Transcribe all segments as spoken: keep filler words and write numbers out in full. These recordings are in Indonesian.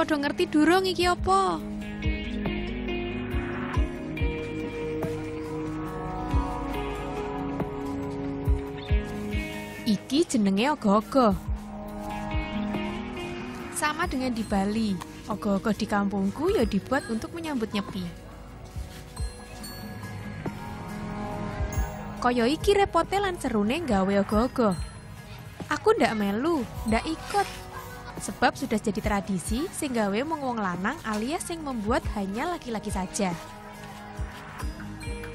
podo ngerti durung iki apa? Iki jenenge ogo-ogo. Sama dengan di Bali, ogo-ogo di kampungku ya dibuat untuk menyambut Nyepi. Kaya iki repote lan serune gawe ogo-ogo. Aku ndak melu, ndak ikut. Sebab sudah jadi tradisi sing gawe mung wong lanang alias sing membuat hanya laki-laki saja.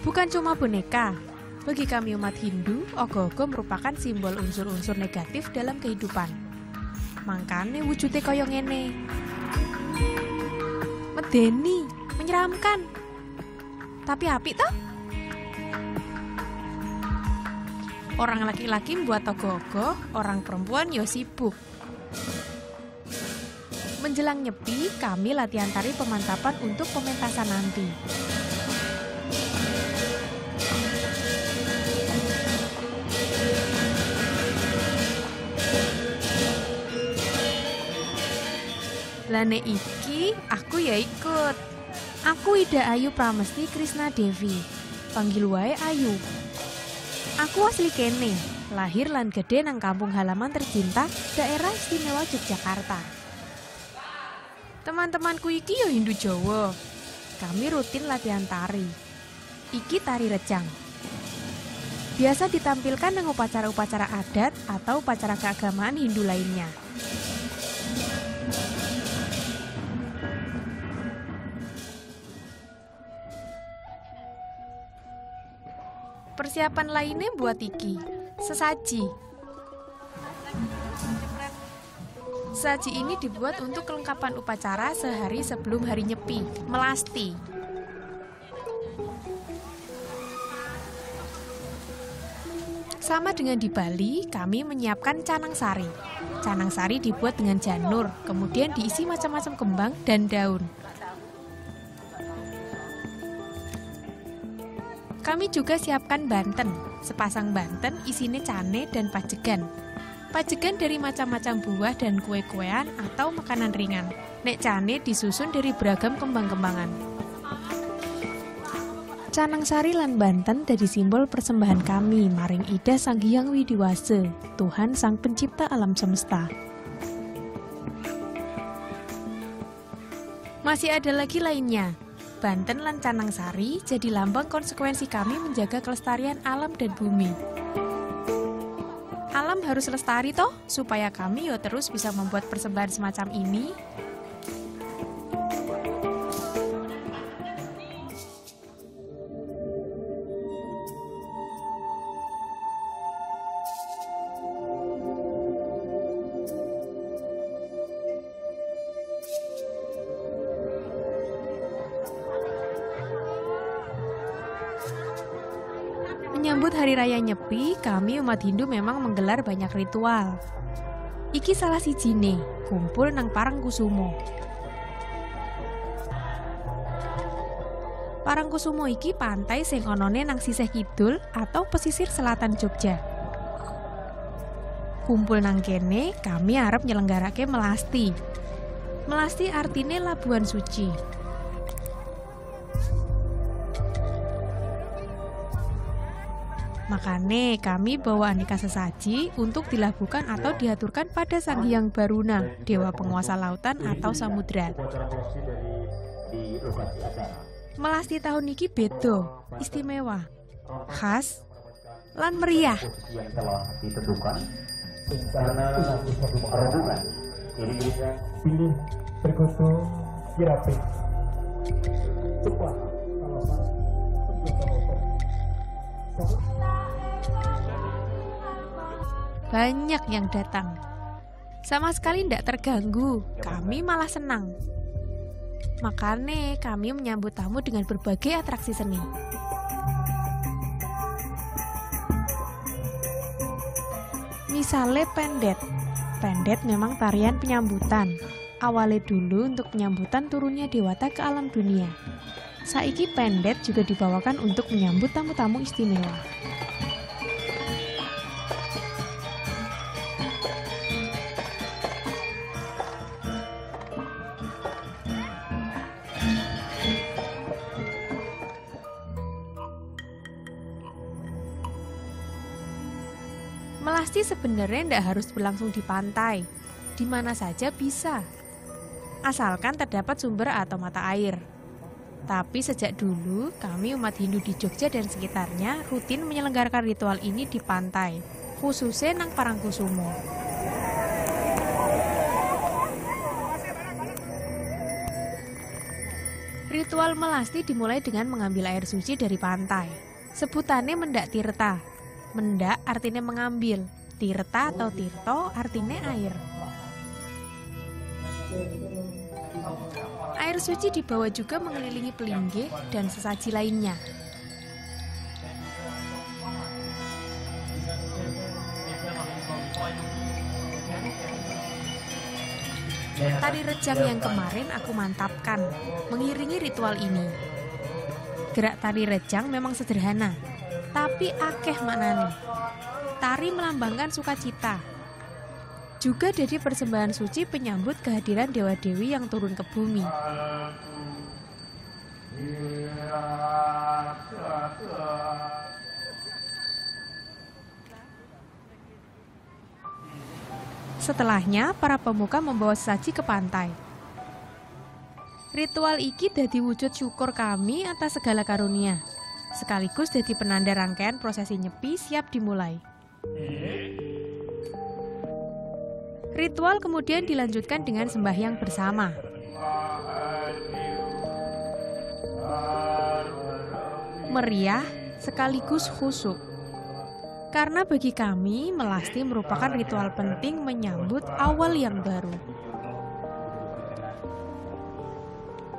Bukan cuma boneka. Bagi kami umat Hindu, ogo-ogo merupakan simbol unsur-unsur negatif dalam kehidupan. Mangkane wujudnya kaya ngene. Medeni, menyeramkan. Tapi apik toh? Orang laki-laki buat ogo-ogo, orang perempuan yo sibuk. Menjelang Nyepi, kami latihan tari pemantapan untuk pementasan nanti. Lane iki, aku ya ikut. Aku Ida Ayu Pramesti Krisna Devi. Panggil wae Ayu. Aku asli kene, lahir lan gede nang kampung halaman tercinta, daerah istimewa Yogyakarta. Teman-temanku iki yo Hindu Jawa. Kami rutin latihan tari. Iki tari rejang. Biasa ditampilkan dengan upacara-upacara adat atau upacara keagamaan Hindu lainnya. Persiapan lainnya buat iki, sesaji. Saji ini dibuat untuk kelengkapan upacara sehari sebelum hari Nyepi, melasti. Sama dengan di Bali, kami menyiapkan canang sari. Canang sari dibuat dengan janur, kemudian diisi macam-macam kembang dan daun. Kami juga siapkan banten, sepasang banten isinya cane dan pajegan. Pajegan dari macam-macam buah dan kue-kuean atau makanan ringan. Nek cane disusun dari beragam kembang-kembangan. Canang sari lan banten dari simbol persembahan kami maring Ida Sang Hyang Widiwase, Tuhan Sang Pencipta Alam Semesta. Masih ada lagi lainnya. Banten lan canang sari jadi lambang konsekuensi kami menjaga kelestarian alam dan bumi. Alam harus lestari toh, supaya kami yo terus bisa membuat persembahan semacam ini. Menyambut Hari Raya Nyepi, kami umat Hindu memang menggelar banyak ritual. Iki salah sijine, kumpul nang Parangkusumo. Parangkusumo iki pantai sing onone nang sisih kidul atau pesisir selatan Jogja. Kumpul nang kene, kami arep nyelenggarake melasti. Melasti artine Labuan Suci. Makane kami bawa aneka sesaji untuk dilabuhkan atau diaturkan pada Sang Hyang Baruna, dewa penguasa lautan atau samudra. Melasti tahun iki bedo, istimewa, khas, lan meriah. Banyak yang datang. Sama sekali tidak terganggu, kami malah senang. Makanya kami menyambut tamu dengan berbagai atraksi seni. Misalnya pendet. Pendet memang tarian penyambutan. Awalnya dulu untuk penyambutan turunnya dewata ke alam dunia. Saiki pendet juga dibawakan untuk menyambut tamu-tamu istimewa. Melasti sebenarnya tidak harus berlangsung di pantai, di mana saja bisa, asalkan terdapat sumber atau mata air. Tapi sejak dulu, kami umat Hindu di Jogja dan sekitarnya rutin menyelenggarakan ritual ini di pantai, khususnya nang Parangkusumo. Ritual melasti dimulai dengan mengambil air suci dari pantai. Sebutannya mendak tirta. Mendak artinya mengambil, tirta atau tirto artinya air. Air suci dibawa juga mengelilingi pelinggih dan sesaji lainnya. Tari rejang yang kemarin aku mantapkan mengiringi ritual ini. Gerak tari rejang memang sederhana, tapi akeh maknane. Tari melambangkan sukacita. Juga jadi persembahan suci penyambut kehadiran dewa-dewi yang turun ke bumi. Setelahnya, para pemuka membawa sesaji ke pantai. Ritual iki dadi wujud syukur kami atas segala karunia, sekaligus dadi penanda rangkaian prosesi nyepi siap dimulai. Ritual kemudian dilanjutkan dengan sembahyang bersama. Meriah sekaligus khusyuk. Karena bagi kami, melasti merupakan ritual penting menyambut awal yang baru.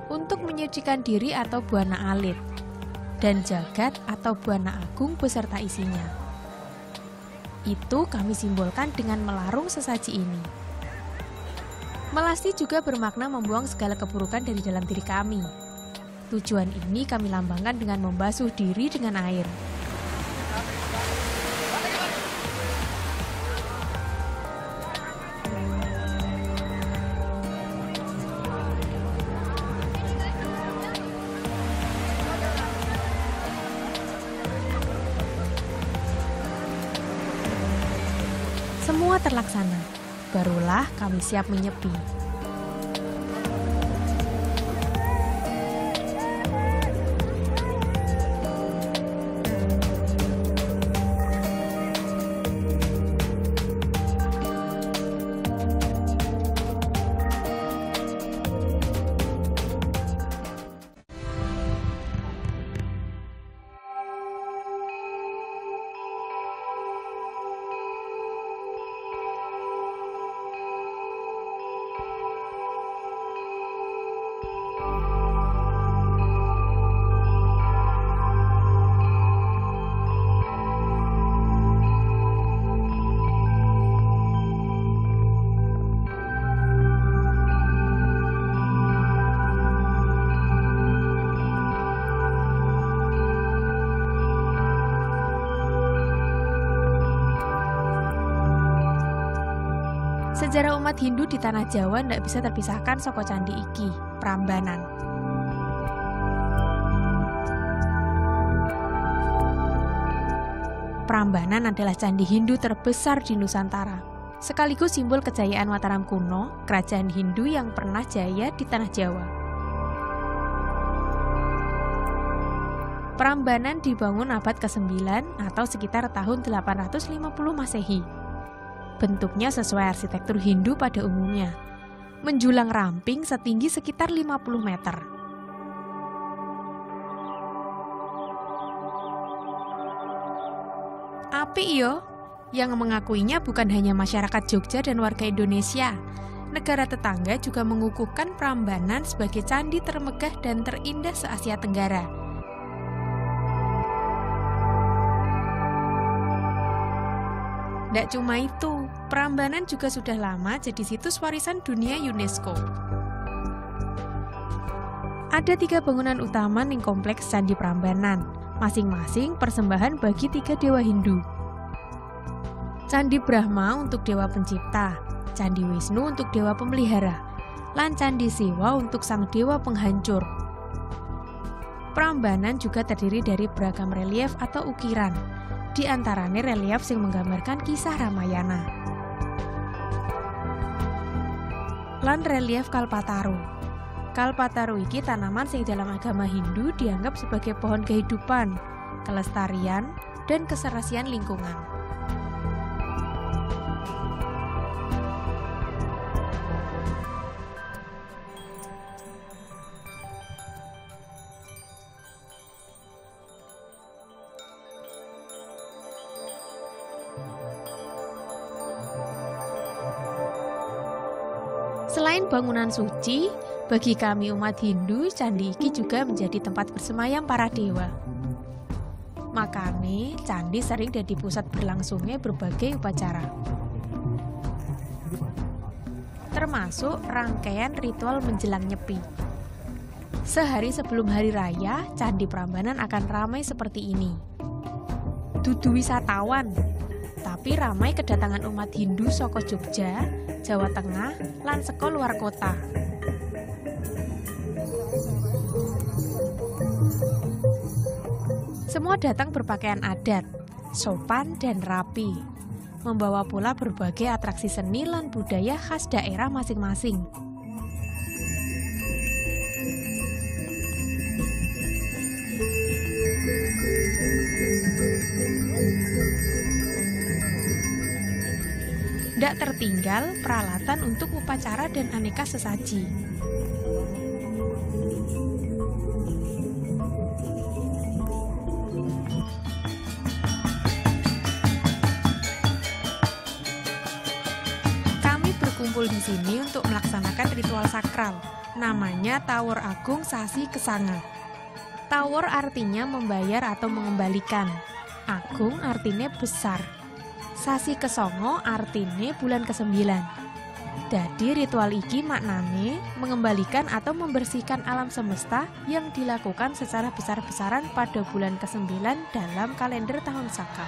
Untuk menyucikan diri atau buana alit, dan jagat atau buana agung beserta isinya. Itu kami simbolkan dengan melarung sesaji ini. Melasti juga bermakna membuang segala keburukan dari dalam diri kami. Tujuan ini kami lambangkan dengan membasuh diri dengan air. Semua terlaksana, barulah kami siap menyepi. Sejarah umat Hindu di tanah Jawa tidak bisa terpisahkan saka candi iki, Prambanan. Prambanan adalah candi Hindu terbesar di Nusantara, sekaligus simbol kejayaan Mataram Kuno, kerajaan Hindu yang pernah jaya di tanah Jawa. Prambanan dibangun abad kesembilan atau sekitar tahun delapan ratus lima puluh Masehi. Bentuknya sesuai arsitektur Hindu pada umumnya, menjulang ramping setinggi sekitar lima puluh meter. Apik yo, yang mengakuinya bukan hanya masyarakat Jogja dan warga Indonesia. Negara tetangga juga mengukuhkan Prambanan sebagai candi termegah dan terindah se-Asia Tenggara. Tidak cuma itu, Prambanan juga sudah lama jadi situs warisan dunia UNESCO. Ada tiga bangunan utama ning kompleks Candi Prambanan, masing-masing persembahan bagi tiga dewa Hindu. Candi Brahma untuk dewa pencipta, Candi Wisnu untuk dewa pemelihara, lan Candi Siwa untuk sang dewa penghancur. Prambanan juga terdiri dari beragam relief atau ukiran, di antarane relief sing menggambarkan kisah Ramayana. Lan relief Kalpataru. Kalpataru iki tanaman sing dalam agama Hindu dianggap sebagai pohon kehidupan, kelestarian, dan keserasian lingkungan. Selain bangunan suci, bagi kami umat Hindu, candi iki juga menjadi tempat bersemayam para dewa. Makane, candi sering jadi pusat berlangsungnya berbagai upacara, termasuk rangkaian ritual menjelang Nyepi. Sehari sebelum hari raya, candi Prambanan akan ramai seperti ini. Dudu wisatawan, tapi ramai kedatangan umat Hindu saka Jogja, Jawa Tengah, lan saka luar kota. Semua datang berpakaian adat, sopan dan rapi, membawa pula berbagai atraksi seni lan budaya khas daerah masing-masing. Tidak tertinggal peralatan untuk upacara dan aneka sesaji. Kami berkumpul di sini untuk melaksanakan ritual sakral, namanya Tawur Agung Sasi Kesanga. Tawur artinya membayar atau mengembalikan. Agung artinya besar. Sasi Kesanga artine bulan kesembilan. Jadi ritual iki maknane mengembalikan atau membersihkan alam semesta yang dilakukan secara besar-besaran pada bulan kesembilan dalam kalender tahun Saka.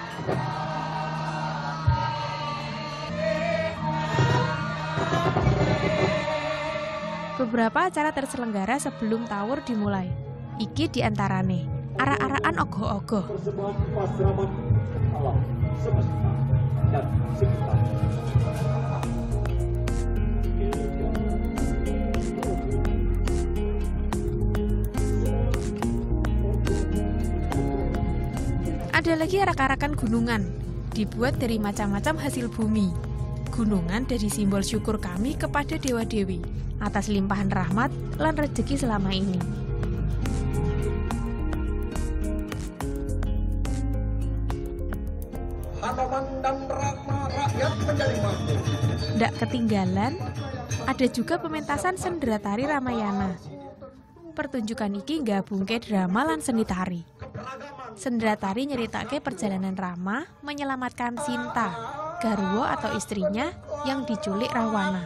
Beberapa acara terselenggara sebelum tawur dimulai. Iki diantarane ara-araan ogoh-ogoh, ada lagi arak-arakan gunungan, dibuat dari macam-macam hasil bumi. Gunungan dari simbol syukur kami kepada dewa-dewi atas limpahan rahmat lan rezeki selama ini. Tidak ketinggalan, ada juga pementasan sendera tari Ramayana. Pertunjukan iki nggabungke drama lan seni tari. Sendera tari nyeritake perjalanan Rama menyelamatkan Sinta, garwo atau istrinya yang diculik Rawana.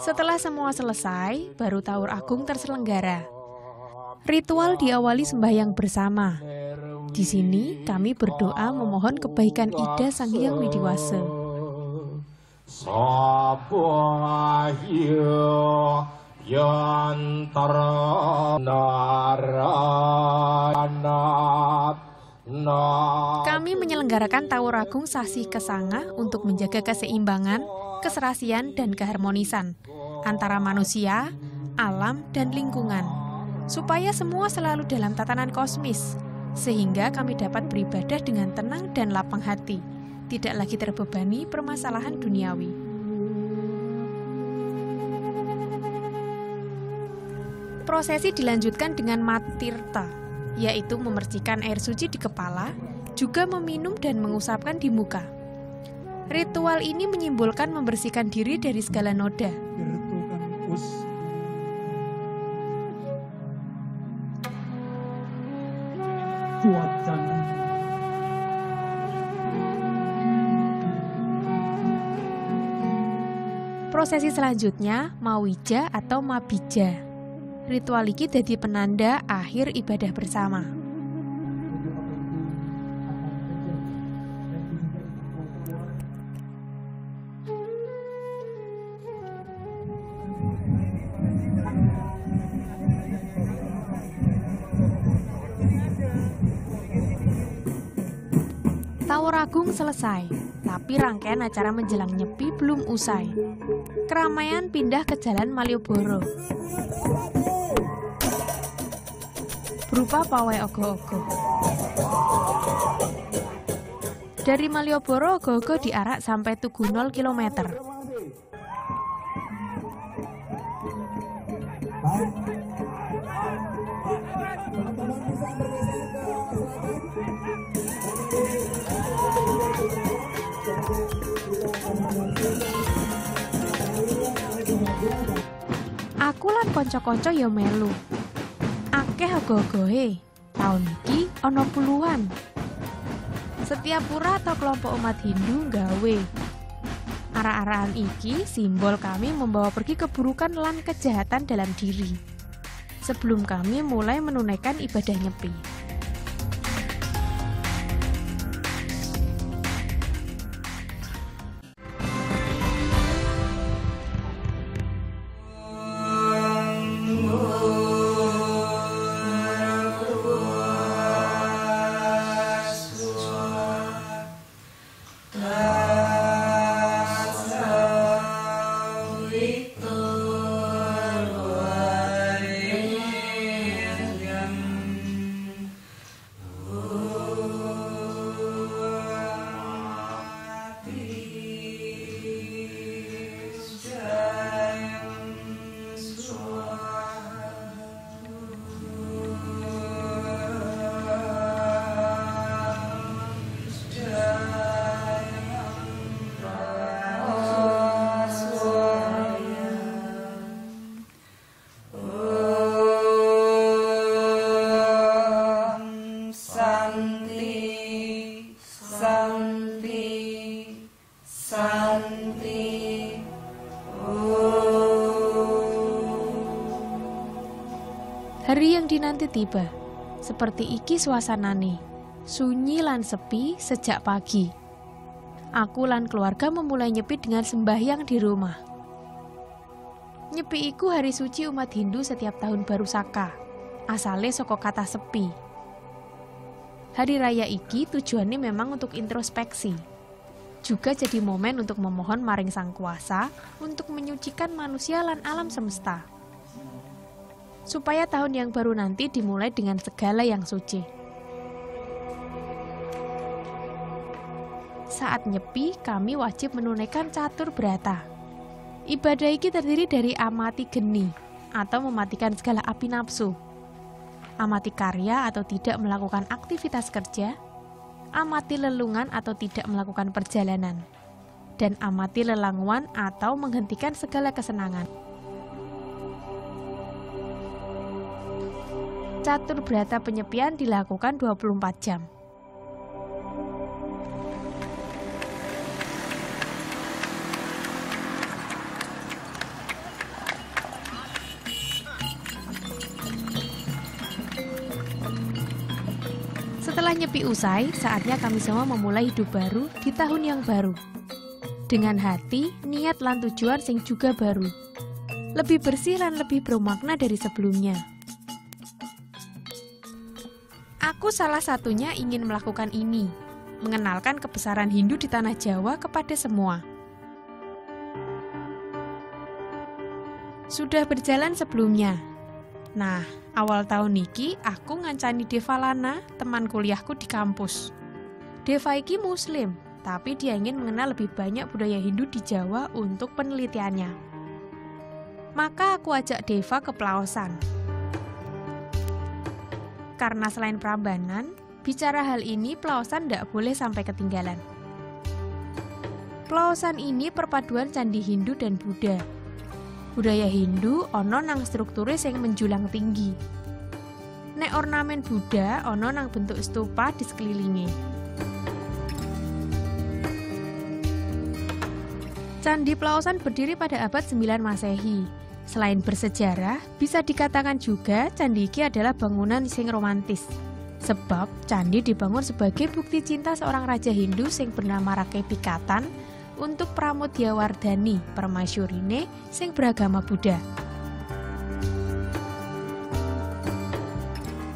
Setelah semua selesai, baru Tawur Agung terselenggara. Ritual diawali sembahyang bersama. Di sini kami berdoa memohon kebaikan Ida Sang Hyang Widiwasa. Kami menyelenggarakan Tawur Agung Sasi Kesanga untuk menjaga keseimbangan, keserasian, dan keharmonisan antara manusia, alam, dan lingkungan, supaya semua selalu dalam tatanan kosmis, sehingga kami dapat beribadah dengan tenang dan lapang hati, tidak lagi terbebani permasalahan duniawi. Prosesi dilanjutkan dengan matirta, yaitu memercikan air suci di kepala, juga meminum dan mengusapkan di muka. Ritual ini menyimbolkan membersihkan diri dari segala noda. Prosesi selanjutnya mawija atau mabija. Ritual iki dadi penanda akhir ibadah bersama. Tawur Agung selesai, tapi rangkaian acara menjelang Nyepi belum usai. Keramaian pindah ke Jalan Malioboro. Berupa pawai ogo-ogo. Dari Malioboro, ogo-ogo diarak sampai Tugu nol kilometer. Aku lan kanca-kanca ya melu. Akeh ogo-ogohe. Tahun iki ana puluhan. Setiap pura atau kelompok umat Hindu gawe. Ara-araan iki simbol kami membawa pergi keburukan lan kejahatan dalam diri. Sebelum kami mulai menunaikan ibadah Nyepi. Hari yang dinanti tiba, seperti iki suasanane, sunyi lan sepi sejak pagi. Aku lan keluarga memulai Nyepi dengan sembahyang di rumah. Nyepi iku hari suci umat Hindu setiap tahun baru Saka, asale saka kata sepi. Hari raya iki tujuannya memang untuk introspeksi. Juga jadi momen untuk memohon maring Sang Kuasa untuk menyucikan manusia lan alam semesta. Supaya tahun yang baru nanti dimulai dengan segala yang suci. Saat Nyepi, kami wajib menunaikan catur brata. Ibadah ini terdiri dari amati geni, atau mematikan segala api nafsu, amati karya atau tidak melakukan aktivitas kerja, amati lelungan atau tidak melakukan perjalanan, dan amati lelanguan atau menghentikan segala kesenangan. Catur brata penyepian dilakukan dua puluh empat jam. Setelah Nyepi usai, saatnya kami semua memulai hidup baru di tahun yang baru. Dengan hati, niat lan tujuan sing juga baru. Lebih bersih lan lebih bermakna dari sebelumnya. Aku salah satunya ingin melakukan ini, mengenalkan kebesaran Hindu di tanah Jawa kepada semua. Sudah berjalan sebelumnya. Nah, awal tahun niki aku ngancani Deva Lana, teman kuliahku di kampus. Deva iki Muslim, tapi dia ingin mengenal lebih banyak budaya Hindu di Jawa untuk penelitiannya. Maka aku ajak Deva ke Plaosan. Karena selain Prambanan, bicara hal ini Plaosan tidak boleh sampai ketinggalan. Plaosan ini perpaduan candi Hindu dan Buddha. Budaya Hindu ono nang strukture sing menjulang tinggi. Nek ornamen Buddha ono nang bentuk stupa di sekelilingi. Candi Plaosan berdiri pada abad sembilan Masehi. Selain bersejarah, bisa dikatakan juga candi iki adalah bangunan sing romantis. Sebab candi dibangun sebagai bukti cinta seorang raja Hindu sing bernama Rakai Pikatan untuk Pramudya Wardani, permasyurine sing beragama Buddha.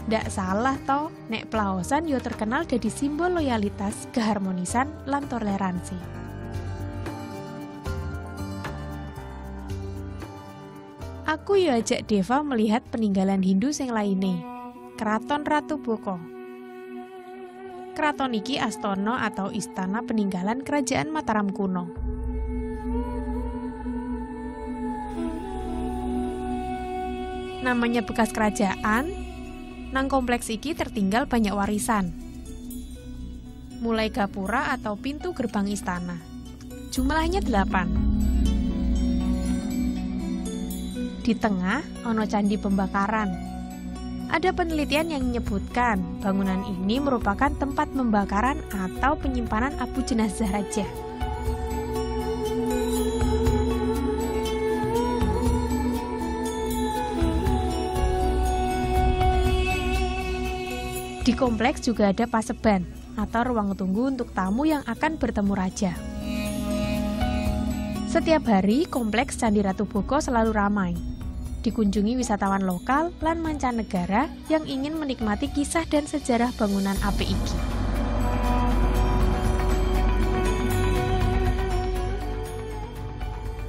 Ndak salah toh, nek Plaosan yo terkenal jadi simbol loyalitas, keharmonisan, lan toleransi. Aku yo ajak Deva melihat peninggalan Hindu sing lainnya. Keraton Ratu Boko. Keraton iki astana atau istana peninggalan kerajaan Mataram Kuno. Namanya bekas kerajaan, nang kompleks iki tertinggal banyak warisan. Mulai gapura atau pintu gerbang istana. Jumlahnya delapan. Di tengah ono candi pembakaran. Ada penelitian yang menyebutkan bangunan ini merupakan tempat pembakaran atau penyimpanan abu jenazah raja. Di kompleks juga ada paseban atau ruang tunggu untuk tamu yang akan bertemu raja. Setiap hari kompleks Candi Ratu Boko selalu ramai. Dikunjungi wisatawan lokal lan mancanegara yang ingin menikmati kisah dan sejarah bangunan apik iki.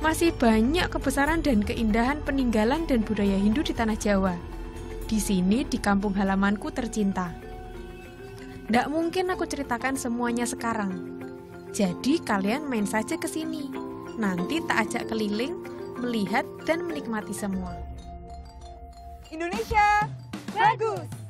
Masih banyak kebesaran dan keindahan peninggalan dan budaya Hindu di tanah Jawa. Di sini di kampung halamanku tercinta. Ndak mungkin aku ceritakan semuanya sekarang. Jadi kalian main saja ke sini. Nanti tak ajak keliling, melihat dan menikmati semua. Indonesia bagus!